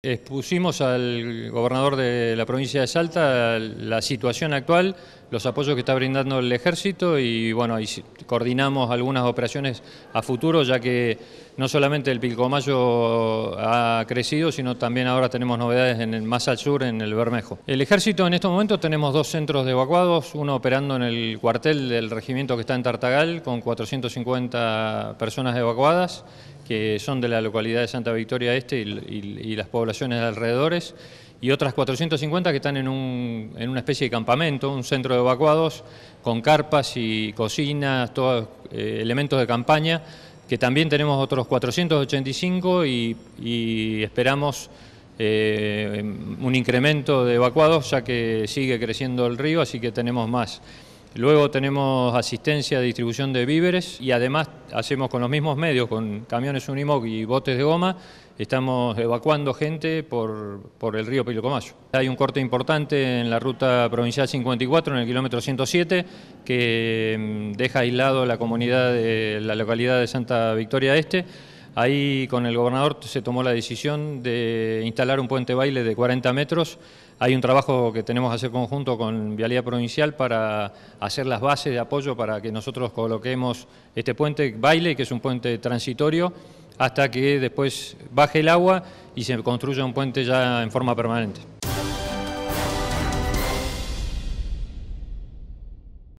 Expusimos al gobernador de la provincia de Salta la situación actual, los apoyos que está brindando el Ejército y bueno, ahí coordinamos algunas operaciones a futuro, ya que no solamente el Pilcomayo ha crecido, sino también ahora tenemos novedades más al sur, en el Bermejo. El Ejército en estos momentos tenemos dos centros de evacuados, uno operando en el cuartel del regimiento que está en Tartagal, con 450 personas evacuadas, que son de la localidad de Santa Victoria Este y las poblaciones de alrededores, y otras 450 que están en una especie de campamento, un centro de evacuados, con carpas y cocinas, todos elementos de campaña, que también tenemos otros 485 y esperamos un incremento de evacuados, ya que sigue creciendo el río, así que tenemos más. Luego tenemos asistencia de distribución de víveres y además hacemos con los mismos medios, con camiones Unimog y botes de goma, estamos evacuando gente por el río Pilcomayo. Hay un corte importante en la ruta provincial 54, en el kilómetro 107, que deja aislado la comunidad de la localidad de Santa Victoria Este. Ahí con el gobernador se tomó la decisión de instalar un puente baile de 40 metros. Hay un trabajo que tenemos que hacer conjunto con Vialidad Provincial para hacer las bases de apoyo para que nosotros coloquemos este puente baile, que es un puente transitorio, hasta que después baje el agua y se construya un puente ya en forma permanente.